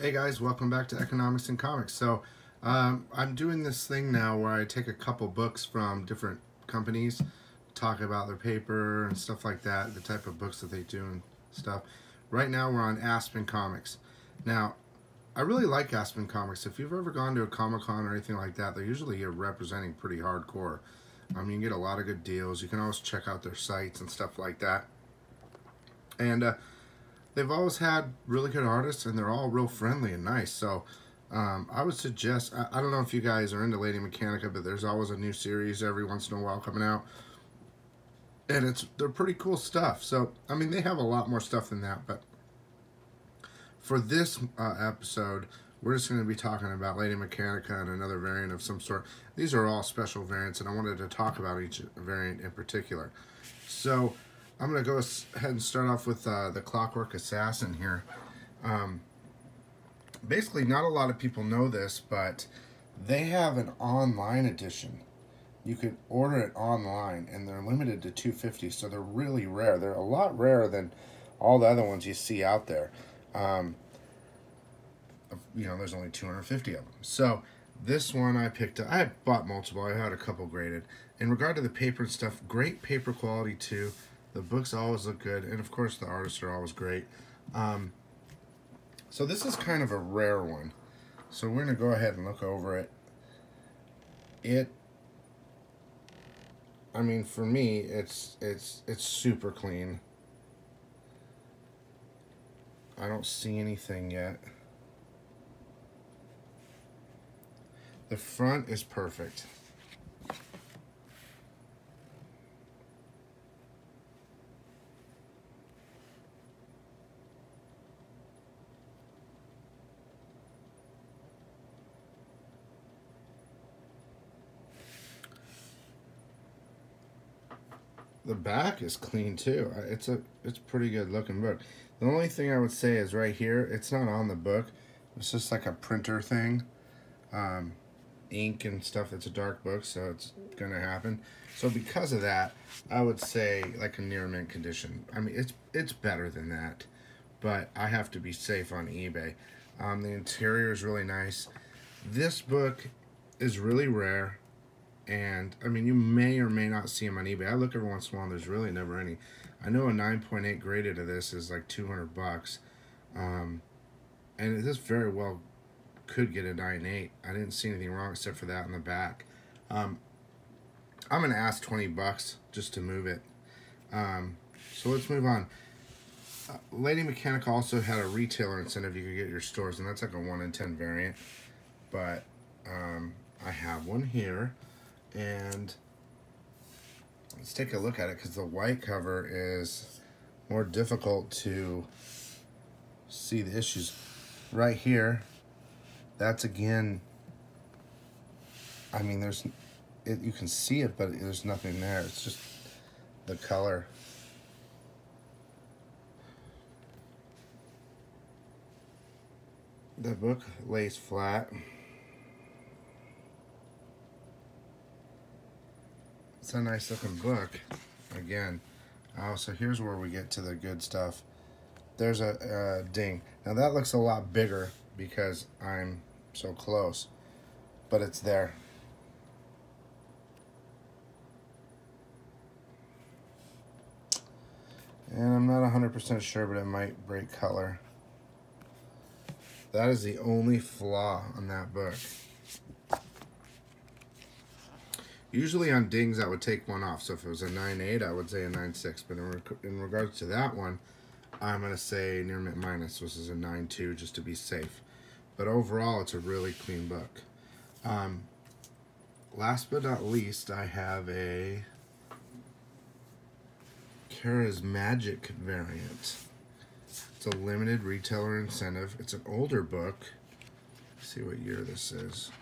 Hey guys, welcome back to Economics and Comics. So I'm doing this thing now where I take a couple books from different companies, talk about their paper and stuff like that, the type of books that they do and stuff. Right now we're on Aspen Comics. Now, I really like Aspen Comics. If you've ever gone to a Comic-Con or anything like that, they're usually representing pretty hardcore. I mean, you get a lot of good deals. You can always check out their sites and stuff like that. And they've always had really good artists, and they're all real friendly and nice. So I would suggest, I don't know if you guys are into Lady Mechanica, but there's always a new series every once in a while coming out, and they're pretty cool stuff. So I mean, they have a lot more stuff than that, but for this episode, we're just going to be talking about Lady Mechanica and another variant of some sort. These are all special variants, and I wanted to talk about each variant in particular. So I'm going to go ahead and start off with the Clockwork Assassin here. Basically, not a lot of people know this, but they have an online edition. You can order it online, and they're limited to 250, so they're really rare. They're a lot rarer than all the other ones you see out there. You know, there's only 250 of them. So this one I picked up. I bought multiple. I had a couple graded. In regard to the paper and stuff, great paper quality, too. The books always look good, and of course the artists are always great. So this is kind of a rare one. So we're going to go ahead and look over it. I mean, for me, it's super clean. I don't see anything yet. The front is perfect. The back is clean too. It's pretty good looking book. The only thing I would say is right here, it's not on the book. It's just like a printer thing, ink and stuff. It's a dark book, so it's gonna happen. So because of that, I would say like a near mint condition. I mean, it's better than that, but I have to be safe on eBay. The interior is really nice. This book is really rare. And, I mean, you may or may not see them on eBay. I look every once in a while, and there's really never any. I know a 9.8 graded of this is like 200 bucks. And this very well could get a 9.8. I didn't see anything wrong except for that in the back. I'm going to ask 20 bucks just to move it. So let's move on. Lady Mechanica also had a retailer incentive you could get at your stores, and that's like a 1 in 10 variant. But I have one here. And let's take a look at it, because the white cover is more difficult to see the issues. Right here, that's again, I mean, you can see it, but there's nothing there. It's just the color. The book lays flat. It's a nice looking book. Again, so here's where we get to the good stuff. There's a ding. Now that looks a lot bigger because I'm so close, but it's there. And I'm not 100% sure, but it might break color. That is the only flaw on that book. Usually on dings, I would take one off. So if it was a 9.8, I would say a 9.6. But in regards to that one, I'm going to say near mint minus, which is a 9.2, just to be safe. But overall, it's a really clean book. Last but not least, I have a Charismagic variant. It's a limited retailer incentive. It's an older book. Let's see what year this is.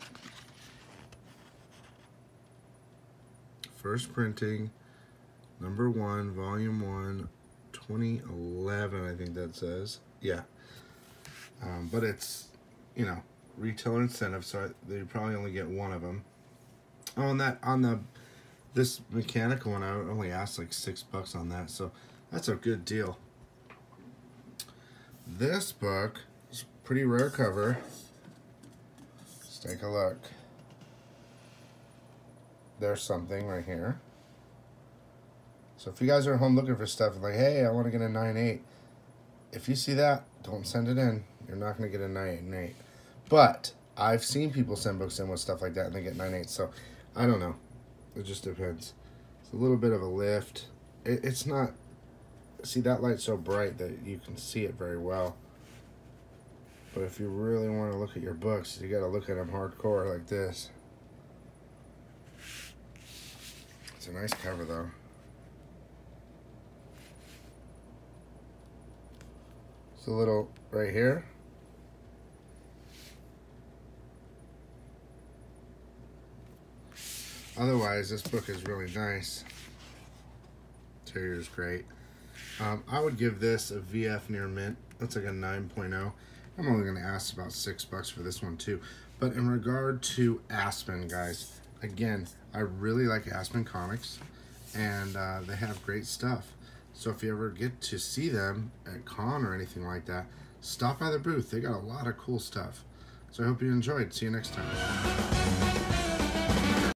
First printing, number 1, volume 1, 2011, I think that says. Yeah. But it's, you know, retailer incentive, so they probably only get one of them. This mechanical one, I only asked like $6 on that, so that's a good deal. This book is pretty rare cover. Let's take a look. There's something right here. So if you guys are at home looking for stuff, like, hey, I want to get a 9/8. If you see that, don't send it in. You're not going to get a 9/8. But I've seen people send books in with stuff like that and they get 9/8. So I don't know. It just depends. It's a little bit of a lift. It's not... See, that light's so bright that you can see it very well. But if you really want to look at your books, you got to look at them hardcore like this. It's a nice cover, though. It's a little right here. Otherwise, this book is really nice. Interior is great. I would give this a VF near mint. That's like a 9.0. I'm only going to ask about $6 for this one too. But in regard to Aspen, guys, again, I really like Aspen Comics, and they have great stuff. So if you ever get to see them at con or anything like that, stop by the booth. They got a lot of cool stuff. So I hope you enjoyed. See you next time.